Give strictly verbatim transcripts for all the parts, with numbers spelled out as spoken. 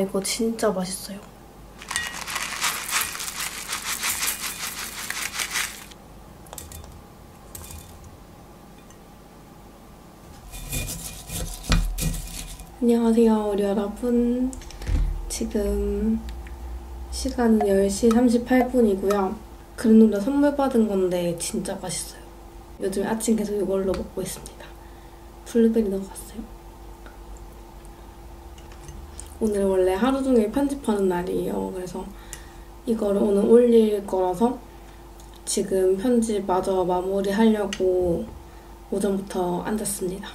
이거 진짜 맛있어요. 안녕하세요, 우리 여러분. 지금 시간은 열 시 삼십팔 분이고요. 그릇놀이에서 선물 받은 건데 진짜 맛있어요. 요즘 아침 계속 이걸로 먹고 있습니다. 블루베리 넣어봤어요. 오늘 원래 하루 종일 편집하는 날이에요. 그래서 이거를 오늘 올릴 거라서 지금 편집 마저 마무리하려고 오전부터 앉았습니다.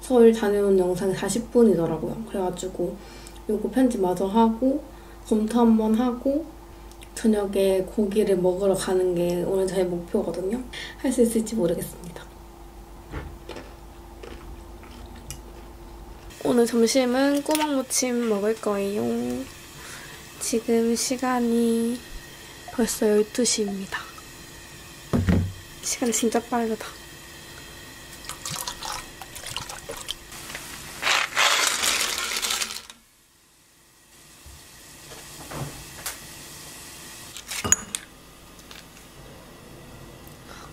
서울 다녀온 영상이 사십 분이더라고요. 그래가지고 요거 편집 마저 하고 검토 한번 하고 저녁에 고기를 먹으러 가는 게 오늘 저의 목표거든요. 할 수 있을지 모르겠습니다. 오늘 점심은 꼬막무침 먹을 거예요. 지금 시간이 벌써 열두 시입니다. 시간 진짜 빠르다.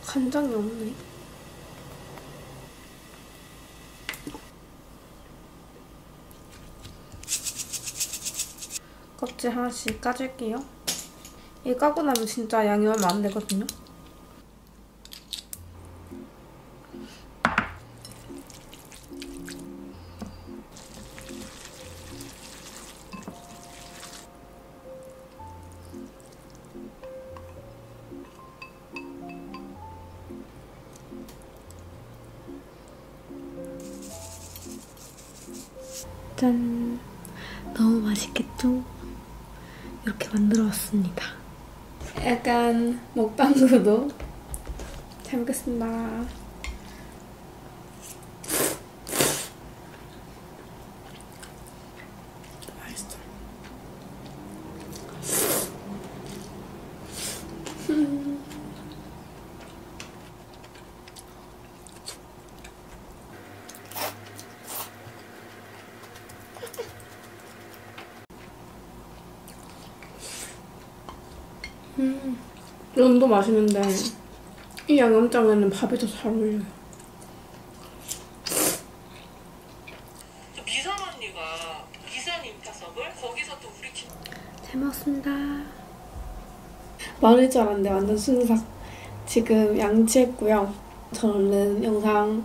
간장이 없네. 껍질 하나씩 까줄게요. 이거 까고 나면 진짜 양이 얼마 안 되거든요. 짠! 너무 맛있겠죠? 이렇게 만들어왔습니다. 약간 먹방으로도 잘 먹겠습니다. 맛있어. 음, 면도 맛있는데 이 양념장에는 밥이 더 잘 어울려요. 미선 언니가 미선 임파석을 거기서 또 우리 팀 잘 먹습니다. 마를 줄 알았는데 완전 순삭. 지금 양치했고요. 저는 영상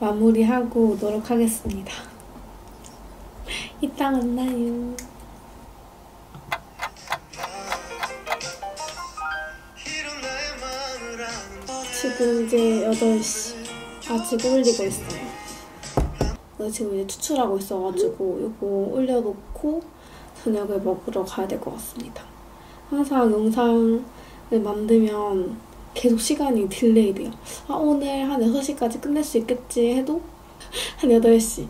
마무리하고 오도록 하겠습니다. 이따 만나요. 지금 이제 여덟 시 아직 올리고 있어요. 지금 이제 추출하고 있어가지고 이거 올려놓고 저녁을 먹으러 가야 될 것 같습니다. 항상 영상을 만들면 계속 시간이 딜레이 돼요. 아, 오늘 한 여섯 시까지 끝낼 수 있겠지 해도 한 여덟 시,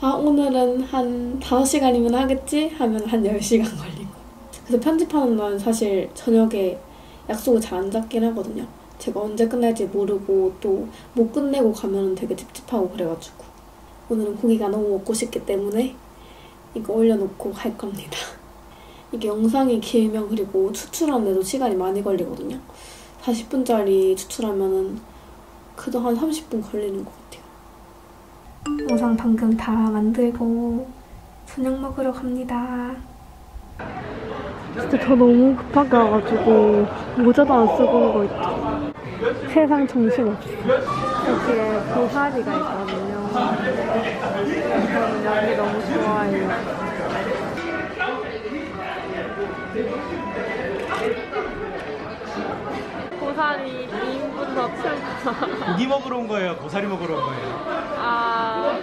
아 오늘은 한 다섯 시간이면 하겠지 하면 한 열 시간 걸리고, 그래서 편집하는 건 사실 저녁에 약속을 잘 안 잡긴 하거든요. 제가 언제 끝날지 모르고 또 못 끝내고 가면 되게 찝찝하고 그래가지고 오늘은 고기가 너무 먹고 싶기 때문에 이거 올려놓고 갈 겁니다. 이게 영상이 길면 그리고 추출하는데도 시간이 많이 걸리거든요. 사십 분짜리 추출하면은 그래도 한 삼십 분 걸리는 것 같아요. 영상 방금 다 만들고 저녁 먹으러 갑니다. 진짜 저 너무 급하게 와가지고 모자도 안 쓰고 온 거 있죠. 세상 정신없어. 여기에 고사리가 있거든요. 저는 여기 너무 좋아해요. 고사리 이 인분 더 팔자. 고기 먹으러 온 거예요? 고사리 먹으러 온 거예요? 아...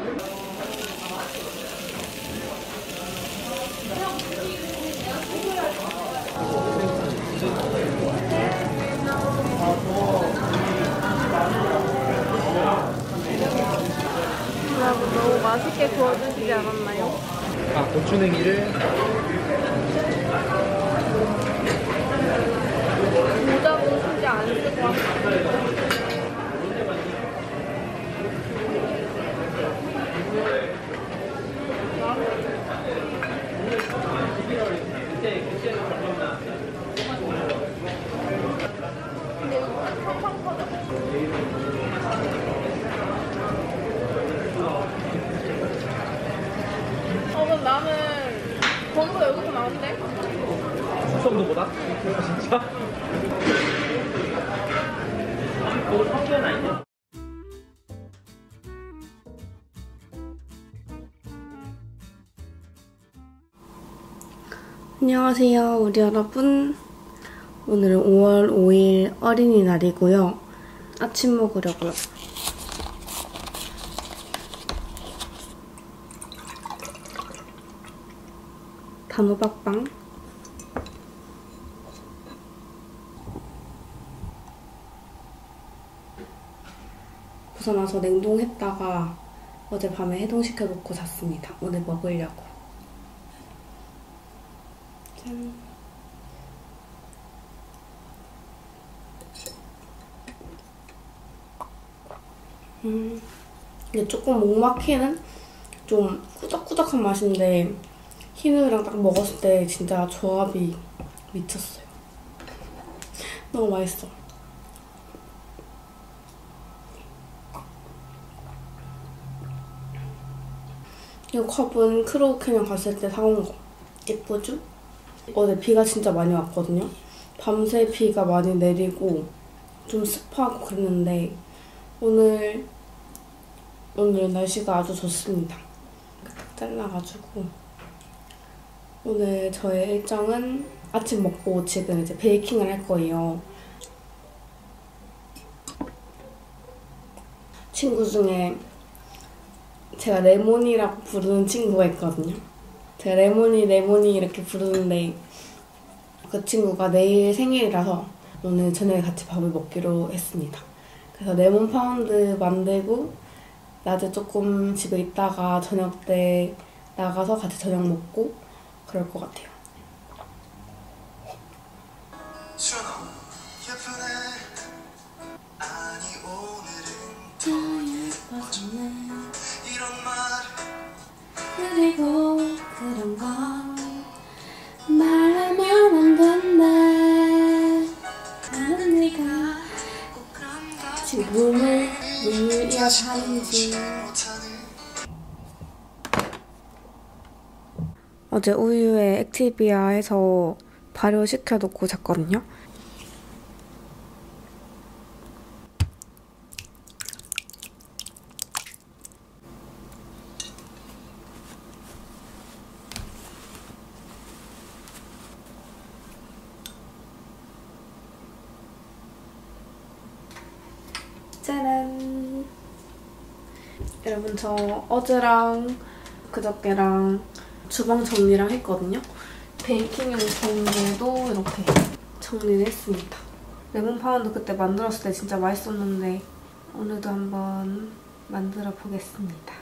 너무 맛있게 구워주시지 않았나요? 아, 고추냉이를 모자도 진짜 안 쓰고 왔어요. 어, 그럼 나는 전부 여기서 나왔는데? 수성도보다? 진짜? 그거 성견 아니야? 안녕하세요 우리 여러분, 오늘은 오월 오일 어린이날이고요. 아침 먹으려고요. 단호박빵, 벗어나서 냉동했다가 어젯밤에 해동시켜 놓고 잤습니다. 오늘 먹으려고. 음, 이게 조금 목 막히는 좀 꾸덕꾸덕한 맛인데 흰우유랑 딱 먹었을 때 진짜 조합이 미쳤어요. 너무 맛있어. 이 컵은 크로우캐년 갔을 때 사온 거. 예쁘죠? 어제 비가 진짜 많이 왔거든요. 밤새 비가 많이 내리고 좀 습하고 그랬는데 오늘 오늘 날씨가 아주 좋습니다. 딱 잘라가지고 오늘 저의 일정은 아침 먹고 지금 이제 베이킹을 할 거예요. 친구 중에 제가 레몬이라고 부르는 친구가 있거든요. 제가 레몬이 레몬이 이렇게 부르는데 그 친구가 내일 생일이라서 오늘 저녁에 같이 밥을 먹기로 했습니다. 그래서 레몬 파운드 만들고 낮에 조금 집에 있다가 저녁 때 나가서 같이 저녁 먹고 그럴 것 같아요. 그리고 그런 건 말하면 안 된대. 나는 네가 지금을 이어가는지. 어제 우유에 액티비아 해서 발효시켜 놓고 잤거든요. 짜란! 여러분, 저 어제랑 그저께랑 주방 정리랑 했거든요. 베이킹용 정리도 이렇게 정리를 했습니다. 레몬 파운드 그때 만들었을 때 진짜 맛있었는데 오늘도 한번 만들어 보겠습니다.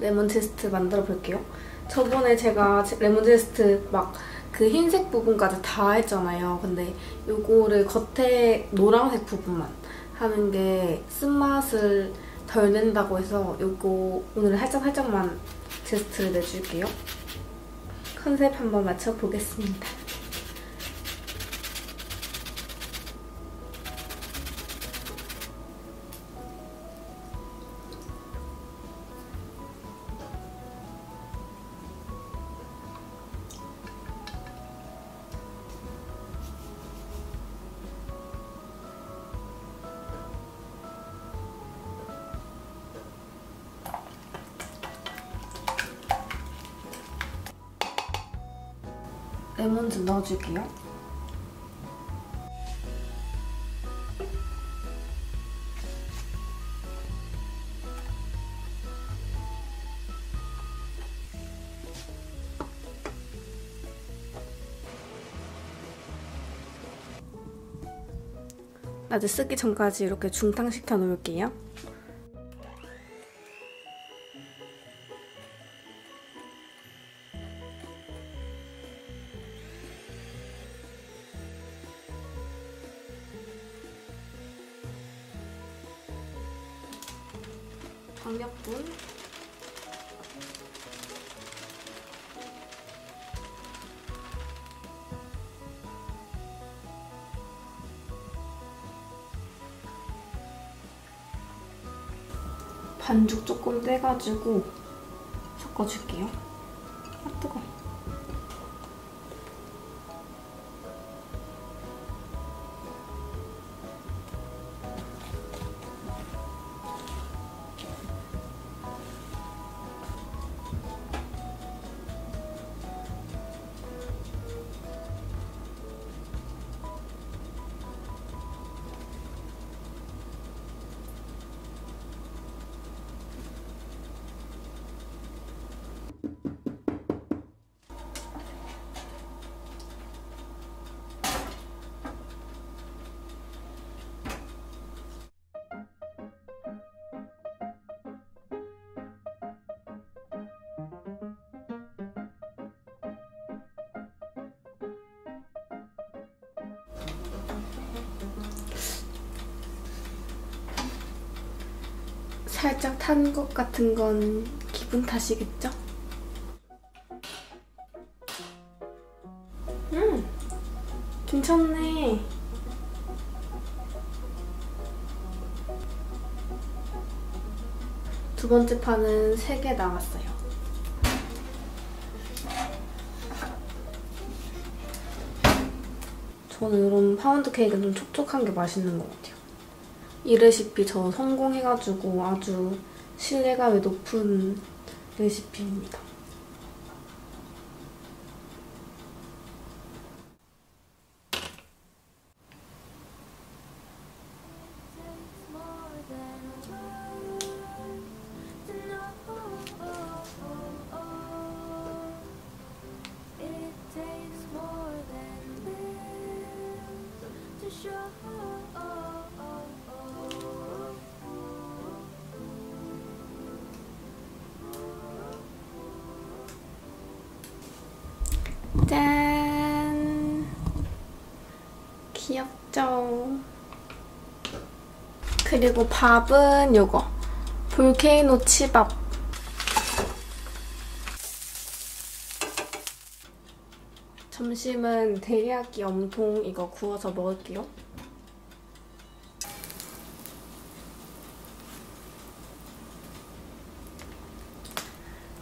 레몬 제스트 만들어 볼게요. 저번에 제가 레몬 제스트 막 그 흰색 부분까지 다 했잖아요. 근데 요거를 겉에 노란색 부분만 하는 게 쓴맛을 덜 낸다고 해서 요거 오늘 살짝살짝만 제스트를 내줄게요. 컨셉 한번 맞춰보겠습니다. 레몬 좀 넣어줄게요. 낮에 쓰기 전까지 이렇게 중탕시켜 놓을게요. 강력분, 반죽 조금 떼가지고 섞어줄게요. 아, 뜨거워. 살짝 탄 것 같은 건 기분 탓이겠죠? 음! 괜찮네! 두 번째 판은 세 개 나왔어요. 저는 이런 파운드 케이크는 좀 촉촉한 게 맛있는 것 같아요. 이 레시피 저 성공해가지고 아주 신뢰감이 높은 레시피입니다. 짠! 귀엽죠? 그리고 밥은 요거 볼케이노 치밥. 점심은 데리야끼 염통 이거 구워서 먹을게요.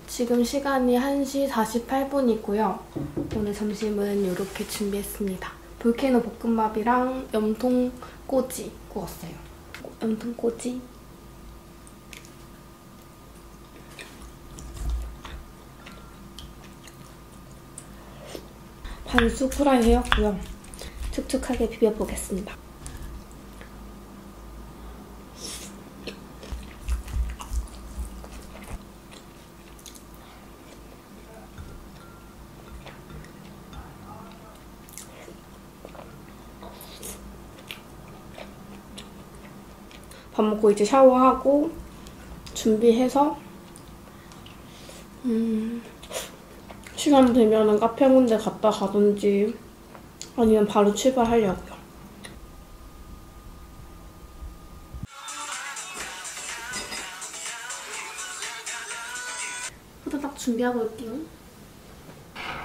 지금 시간이 한 시 사십팔 분이고요. 오늘 점심은 이렇게 준비했습니다. 볼케이노 볶음밥이랑 염통꼬치 구웠어요. 염통꼬치. 반숙 후라이 해왔고요. 촉촉하게 비벼보겠습니다. 밥 먹고 이제 샤워하고 준비해서 음, 시간 되면은 카페 한 군데 갔다 가든지 아니면 바로 출발하려고요. 후다닥 준비하고 올게요.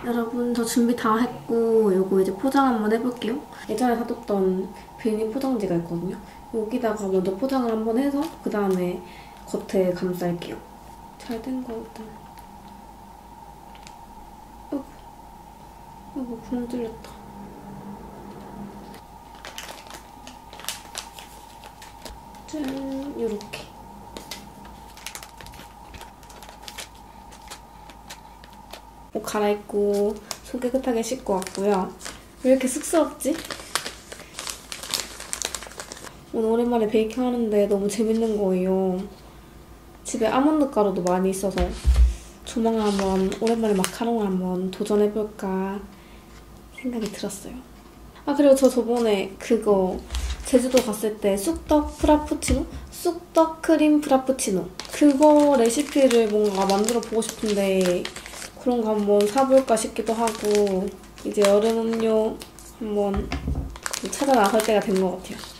여러분, 저 준비 다 했고 요거 이제 포장 한번 해볼게요. 예전에 사뒀던 비닐 포장지가 있거든요. 여기다가 먼저 포장을 한번 해서 그 다음에 겉에 감쌀게요. 잘 된 거 일단. 어구, 어구, 분질렸다. 짠, 요렇게. 옷 갈아입고 손 깨끗하게 씻고 왔고요. 왜 이렇게 쑥스럽지? 오늘 오랜만에 베이킹 하는데 너무 재밌는 거예요. 집에 아몬드 가루도 많이 있어서 조만간 한번 오랜만에 마카롱을 한번 도전해볼까 생각이 들었어요. 아, 그리고 저 저번에 그거 제주도 갔을 때 쑥떡 프라푸치노? 쑥떡 크림 프라푸치노 그거 레시피를 뭔가 만들어 보고 싶은데 그런 거 한번 사볼까 싶기도 하고 이제 여름 음료 한번 찾아 나갈 때가 된 것 같아요.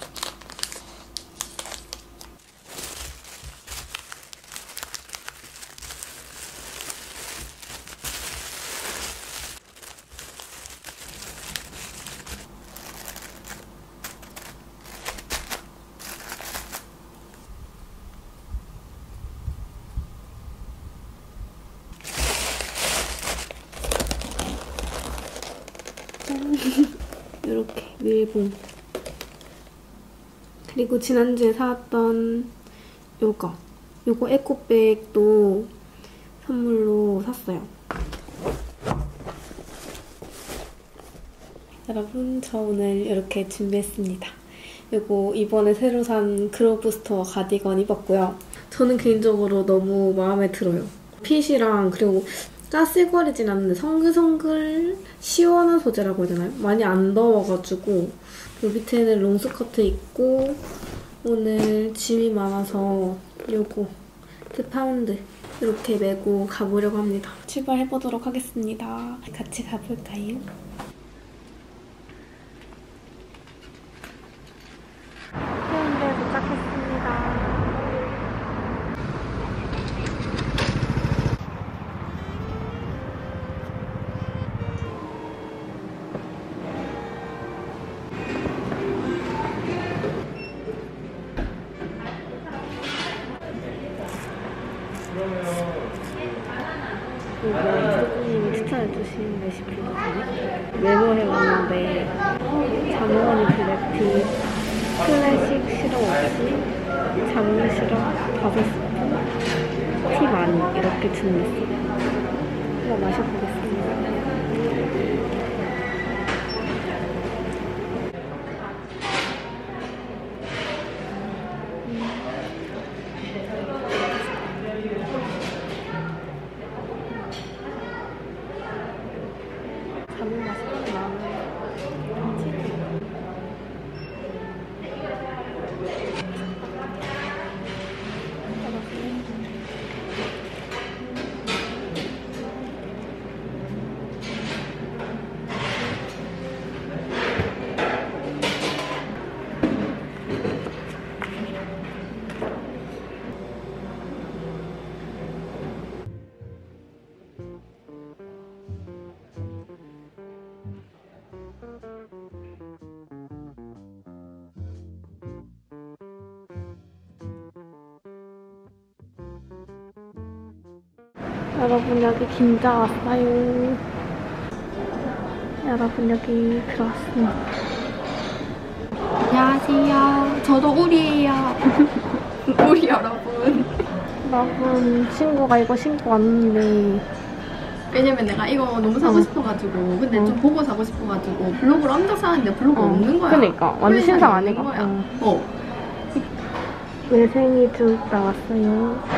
이렇게 밀봉. 그리고 지난주에 사왔던 요거 요거 에코백도 선물로 샀어요. 여러분, 저 오늘 이렇게 준비했습니다. 요거 이번에 새로 산 크로우 스토어 가디건 입었고요. 저는 개인적으로 너무 마음에 들어요. 핏이랑 그리고 가스거리진 않는데 성글성글 시원한 소재라고 해야 되나요? 많이 안 더워가지고 요 밑에는 롱스커트 입고 오늘 짐이 많아서 요거 일 파운드 이렇게 메고 가보려고 합니다. 출발해보도록 하겠습니다. 같이 가볼까요? 해운대에 도착했습니다. 이사님이 추천해주신 레시피거든요. 메모해왔는데 자몽언니 블랙티, 클래식 시럽 없이, 자몽 시럽 다섯 스푼, 티 많이 이렇게 준비했어요. 한번 마셔보겠습니다. 여러분, 여기 긴자 왔어요. 여러분, 여기 들어왔습니다. 안녕하세요. 저도 우리예요. 우리 여러분. 여러분, 친구가 이거 신고 왔는데. 왜냐면 내가 이거 너무 사고 어. 싶어가지고. 근데 어. 좀 보고 사고 싶어가지고. 블로그를 엄청 사는데 블로그 어. 없는 거야. 그러니까. 완전 신상 아니가? 거야. 어. 어. 외생이 좀 나왔어요.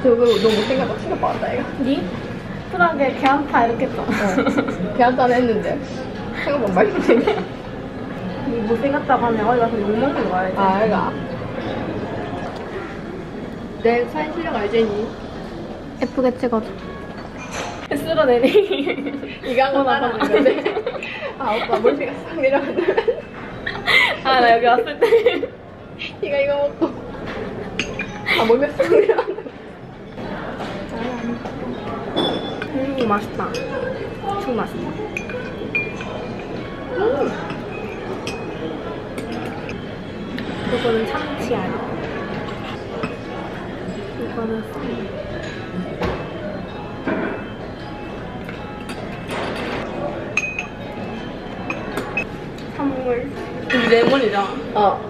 저거 너무 못생겨서 치료 받았다, 이거. 니? 쿨하게 개한타 이렇게 했어. 어. 개한타는 했는데. 생각만 말고 되네. 니 못생겼다고 하면 어디 가서 욕먹는 거야, 이제. 아, 이거. 내 사진 실력 알지, 니? 예쁘게 찍어줘. 쓸어내리. 이거 한거 따라하는 건데. 아, 오빠 멀티가 싹 내려가네. 아, 나 여기 왔을 때. 니가 이거 먹고. 아, 멀미가 싹 내려가네. 음, 맛있다. 엄청 맛있다. 음. 이거는 참치 알. 이거는 쌈. 선물. 이 레몬이잖아. 어.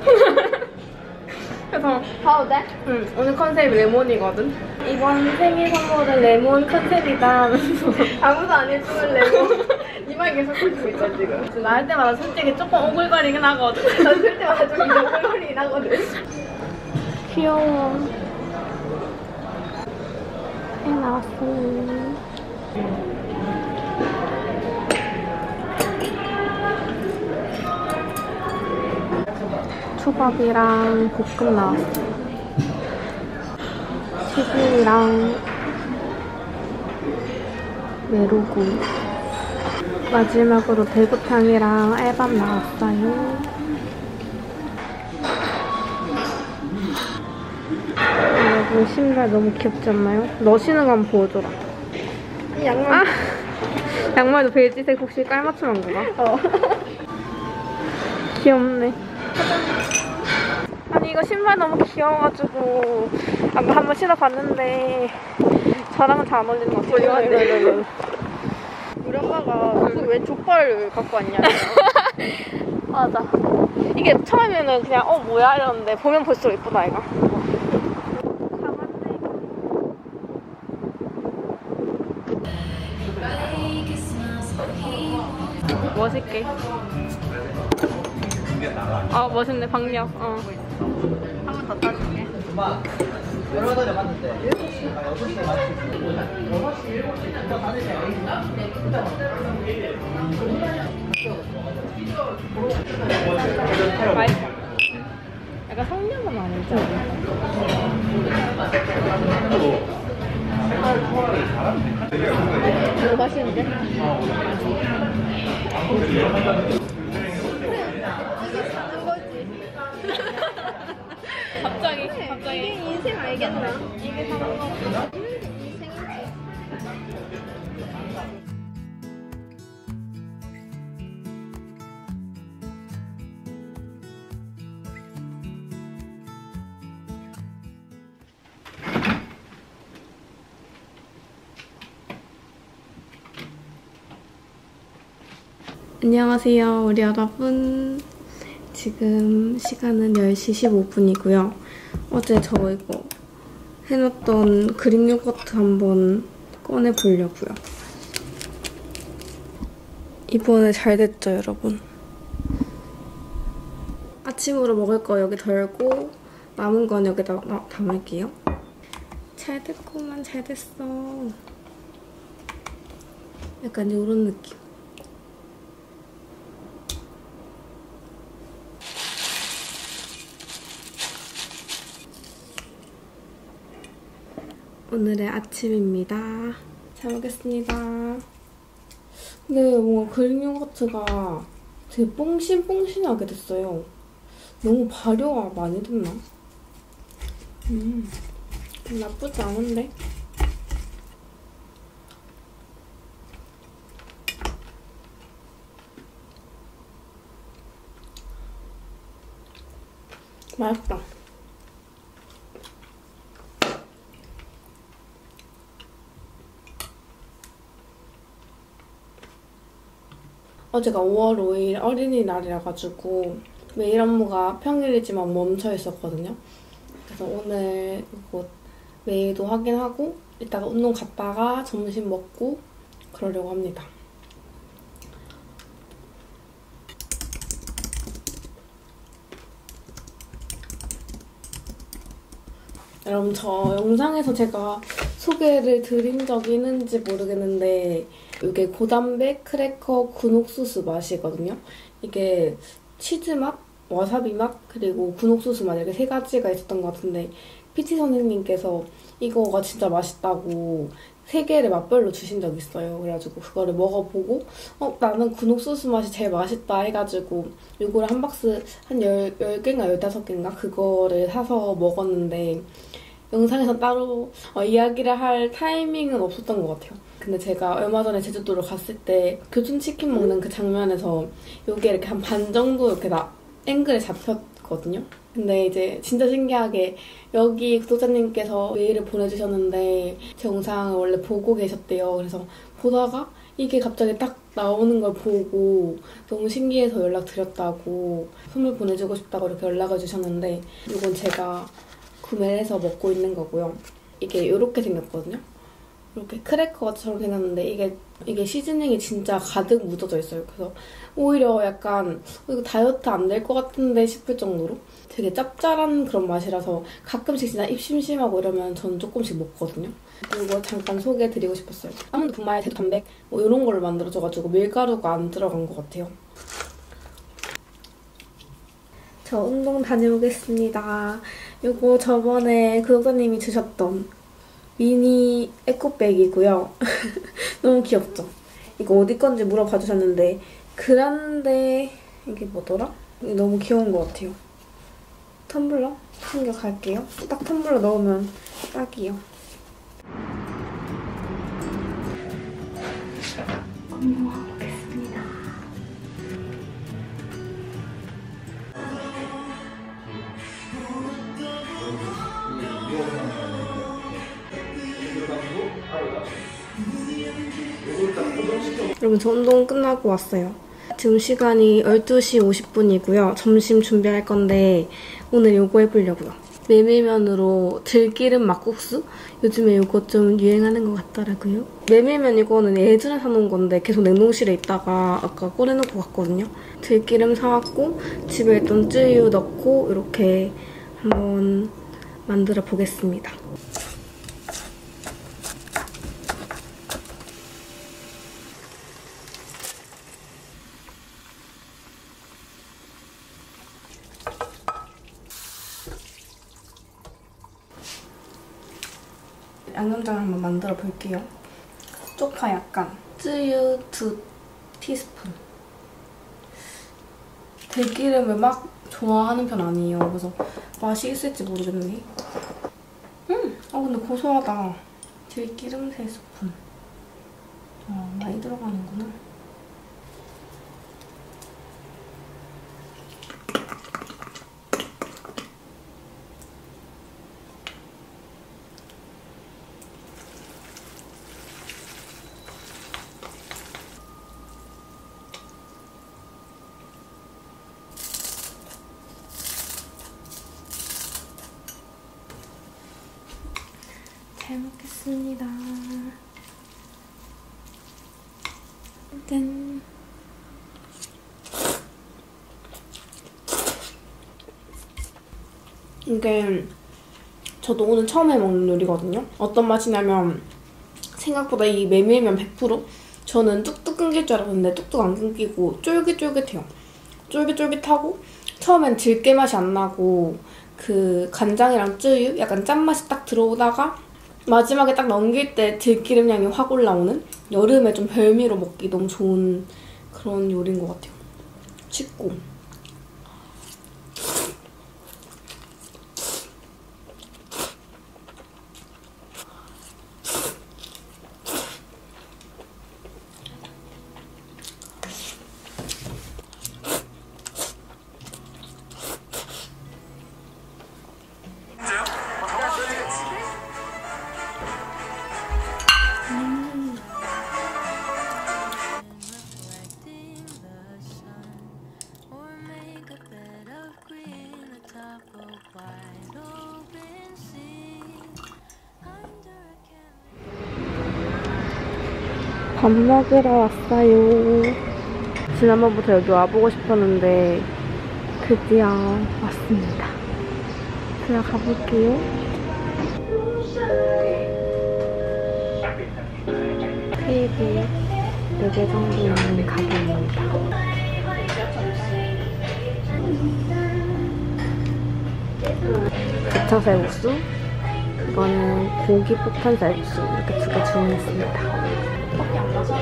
그래서 봐도 돼? 응, 오늘 컨셉이 레몬이거든. 이번 생일 선물은 레몬 컨셉이다 하면서 아무도 안 해주는 레몬. 이만 계속 굴리고 있어 지금. 나 할 때마다 솔직히 조금 오글거리긴 하거든. 나 쓸 때마다 조금 오글거리긴 하거든. 귀여워. 해 나왔어. 초밥이랑 볶음 나왔어. 튀김이랑 메로구. 마지막으로 대구탕이랑 알밥 나왔어요. 여러분, 신발 너무 귀엽지 않나요? 너 신은 거 한번 보여줘라. 양말. 아! 양말도 베이지색 혹시 깔맞춤 한 거야? 어. 귀엽네. 아니, 이거 신발 너무 귀여워가지고 아까 한번 신어봤는데 저랑은 잘 안 어울리는 것 같아요. 이거 이거 이거 우리 엄마가 그 왜 족발을 갖고 왔냐. 맞아. 이게 처음에는 그냥 어 뭐야 이러는데 보면 볼수록 이쁘다 이거. 멋있게. 아 멋있네 박력. 어. 한 번 더 따줄게. 여러 번에 봤는데 여섯 시에 맞추지 여섯 시에 맛있다. 약간 성냥은 아니지 않아? 맛있는데? 이게 사는 거지. 갑자기, 갑자기. 이게 인생 알겠나? 이게 사는 거. 인생이지. 안녕하세요, 우리 여러분. 지금 시간은 열 시 십오 분이고요. 어제 저 이거 해놨던 그릭 요거트 한번 꺼내보려고요. 이번에 잘 됐죠, 여러분? 아침으로 먹을 거 여기 덜고 남은 건 여기다 담을게요. 잘 됐구만, 잘 됐어. 약간 이런 느낌. 오늘의 아침입니다. 잘 먹겠습니다. 근데 뭔가 그릭 요거트가 되게 뽕신뽕신하게 됐어요. 너무 발효가 많이 됐나? 음, 나쁘지 않은데? 맛있다. 어제가 오월 오일 어린이날이라가지고 매일 업무가 평일이지만 멈춰있었거든요. 그래서 오늘 곧 메일도 확인하고 이따가 운동 갔다가 점심 먹고 그러려고 합니다. 여러분, 저 영상에서 제가 소개를 드린 적이 있는지 모르겠는데 이게 고단백 크래커 군옥수수 맛이거든요. 이게 치즈 맛, 와사비 맛, 그리고 군옥수수 맛 이렇게 세 가지가 있었던 것 같은데 피티 선생님께서 이거가 진짜 맛있다고 세 개를 맛별로 주신 적이 있어요. 그래가지고 그거를 먹어보고 어 나는 군옥수수 맛이 제일 맛있다 해가지고 요거를 한 박스 한 열 개인가 열다섯 개인가 그거를 사서 먹었는데 영상에서 따로 어, 이야기를 할 타이밍은 없었던 것 같아요. 근데 제가 얼마 전에 제주도로 갔을 때 교촌치킨 먹는 그 장면에서 요게 이렇게 한 반 정도 이렇게 나, 앵글에 잡혔거든요. 근데 이제 진짜 신기하게 여기 구독자님께서 메일을 보내주셨는데 제 영상을 원래 보고 계셨대요. 그래서 보다가 이게 갑자기 딱 나오는 걸 보고 너무 신기해서 연락드렸다고 선물 보내주고 싶다고 이렇게 연락을 주셨는데 이건 제가 구매를 해서 먹고 있는 거고요. 이게 이렇게 생겼거든요. 이렇게 크래커처럼 생겼는데 이게 이게 시즈닝이 진짜 가득 묻어져 있어요. 그래서 오히려 약간 이거 다이어트 안 될 것 같은데 싶을 정도로 되게 짭짤한 그런 맛이라서 가끔씩 진짜 입 심심하고 이러면 전 조금씩 먹거든요. 그리고 잠깐 소개해드리고 싶었어요. 아몬드 분말, 제주 단백 뭐 이런 걸로 만들어져가지고 밀가루가 안 들어간 것 같아요. 저 운동 다녀오겠습니다. 요거 저번에 구독자님이 주셨던 미니 에코백이고요. 너무 귀엽죠? 이거 어디 건지 물어봐 주셨는데 그란데 이게 뭐더라? 이게 너무 귀여운 것 같아요. 텀블러 챙겨갈게요. 딱 텀블러 넣으면 딱이요. 고마워. 여러분 저 운동 끝나고 왔어요. 지금 시간이 열두 시 오십 분이고요. 점심 준비할 건데 오늘 요거 해보려고요. 메밀면으로 들기름 막국수? 요즘에 요거 좀 유행하는 것 같더라고요. 메밀면 이거는 예전에 사놓은 건데 계속 냉동실에 있다가 아까 꺼내놓고 갔거든요. 들기름 사왔고 집에 있던 쯔유 넣고 이렇게 한번 만들어 보겠습니다. 양념장을 한번 만들어 볼게요. 쪽파 약간, 쯔유 두 티스푼. 들기름을 막 좋아하는 편 아니에요. 그래서 맛이 있을지 모르겠네. 음! 아 근데 고소하다. 들기름 세 스푼. 어, 많이 들어가는구나. 잘 먹겠습니다. 짠. 이게 저도 오늘 처음에 먹는 요리거든요. 어떤 맛이냐면 생각보다 이 메밀면 백 퍼센트 저는 뚝뚝 끊길 줄 알았는데 뚝뚝 안 끊기고 쫄깃쫄깃해요. 쫄깃쫄깃하고 처음엔 들깨 맛이 안 나고 그 간장이랑 쯔유 약간 짠맛이 딱 들어오다가 마지막에 딱 넘길 때 들기름 향이 확 올라오는 여름에 좀 별미로 먹기 너무 좋은 그런 요리인 것 같아요. 쉽고. 밥 먹으러 왔어요. 지난번부터 여기 와보고 싶었는데 드디어 왔습니다. 들어가 볼게요. 테이블 네 개 정도 있는 가게입니다. 부차쌀국수, 이거는 고기 폭탄쌀국수 이렇게 두 개 주문했습니다. 짠.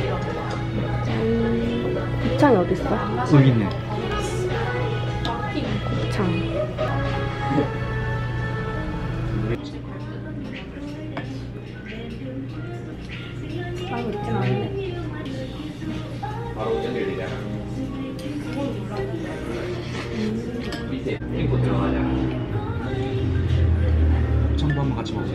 곱창이 어디 있어? 여기 있네. 곱창. 아이고 있진 않네. 바로 연결되잖아. 밑에 링크 들어가자. 곱창도 한번 같이 먹자.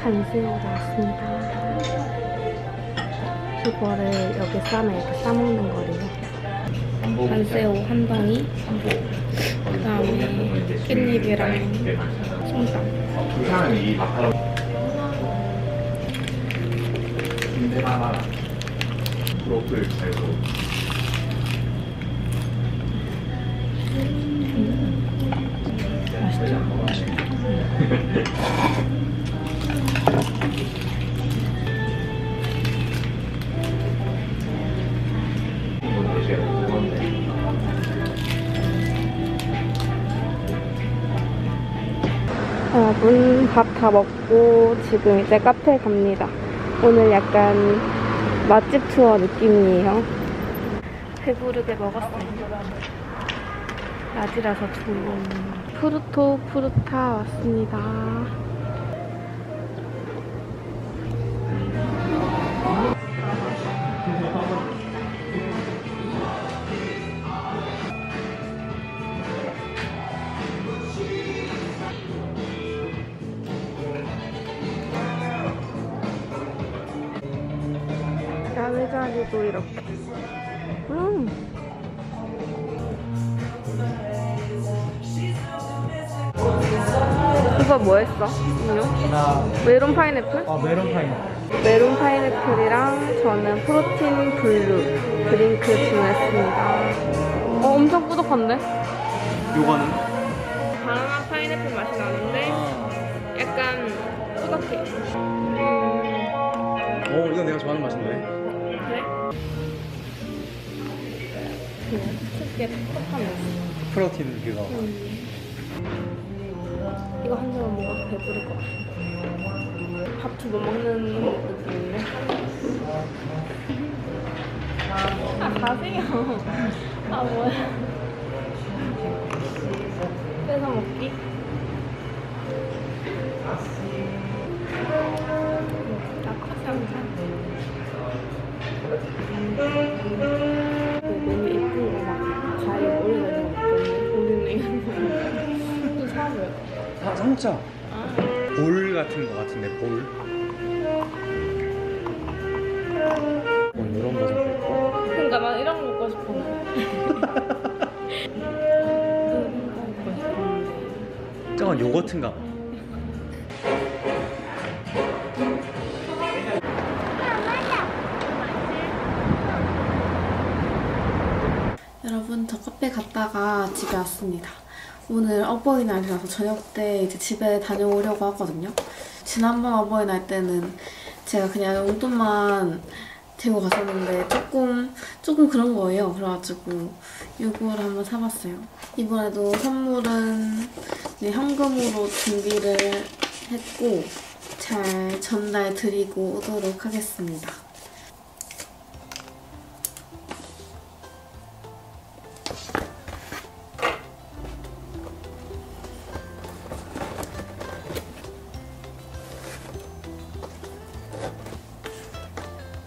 간수용 나왔습니다. 이거를 여기 싸면 이렇게 싸먹는 거래요. 간새우 한 덩이, 그 다음에 깻잎이랑 솜땅. 프로필 잘고 맛있죠? 여러분 밥 다 먹고 지금 이제 카페 갑니다. 오늘 약간 맛집 투어 느낌이에요. 배부르게 먹었어요. 낮이라서 좋은 프루토프루타 왔습니다. 아, 의자기도 이렇게. 음. 이거 뭐 했어? 음료? 나... 메론 파인애플? 어, 메론 파인애플. 메론 파인애플이랑 저는 프로틴 블루 드링크 주문했습니다. 어, 엄청 뿌듯한데? 요거는? 바나나 파인애플 맛이 나는데 약간 뿌듯해. 어, 일단 내가 좋아하는 맛인데? 그래? 음, 쉽게 톡톡한 맛. 프로틴 그거. 음. 이거 한 잔만 먹어도 배부를 것 같아. 밥도 못 먹는 것도 있는데. 아, 가세요. 아, 뭐야. 뺏어 먹기? 나 커피 한 잔. 메뉴 예쁜 거 막 과일 올려놓은 거 올리는 거. 또 사줘요. 아, 상자. 아. 볼 같은 거 같은데, 볼. 뭐 이런 거 사고 있고. 그러니까 난 이런 거 먹고 싶어. 저건 요거트인가 봐. 여러분, 저 카페 갔다가 집에 왔습니다. 오늘 어버이날이라서 저녁 때 이제 집에 다녀오려고 하거든요. 지난번 어버이날 때는 제가 그냥 용돈만 들고 갔었는데 조금 조금 그런 거예요. 그래가지고 요거를 한번 사봤어요. 이번에도 선물은 네, 현금으로 준비를 했고 잘 전달드리고 오도록 하겠습니다.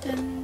짠.